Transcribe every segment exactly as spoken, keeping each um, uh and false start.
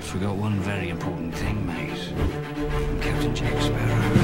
Forgot one very important thing, mate. Captain Jack Sparrow.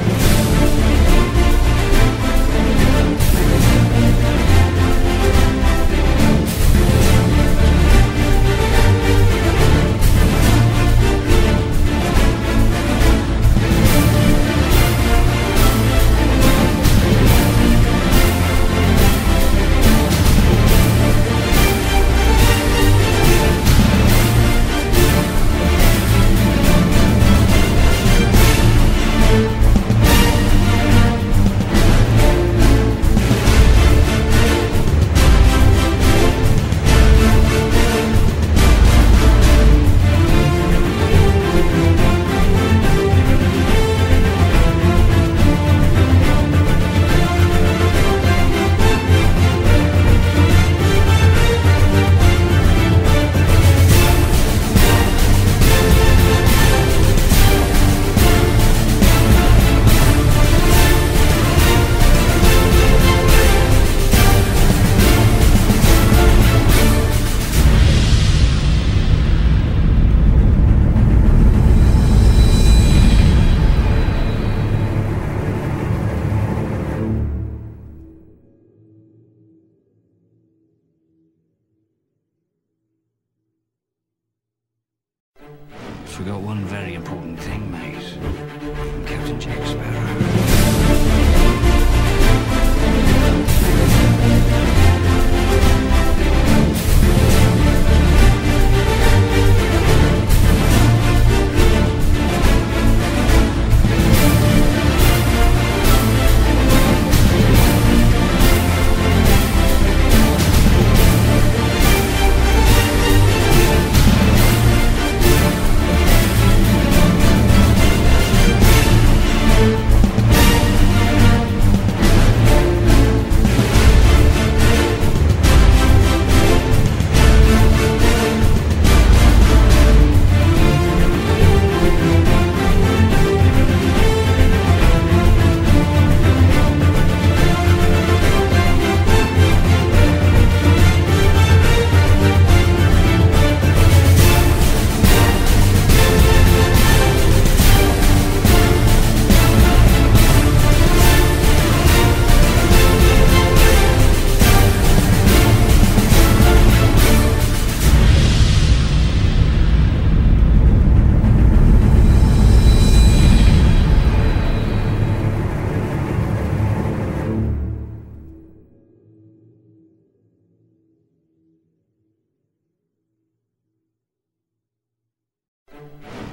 Forgot one very important thing, mate. Captain Jack Sparrow.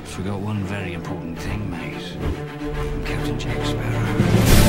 Forgot one very important thing, mate. Captain Jack Sparrow.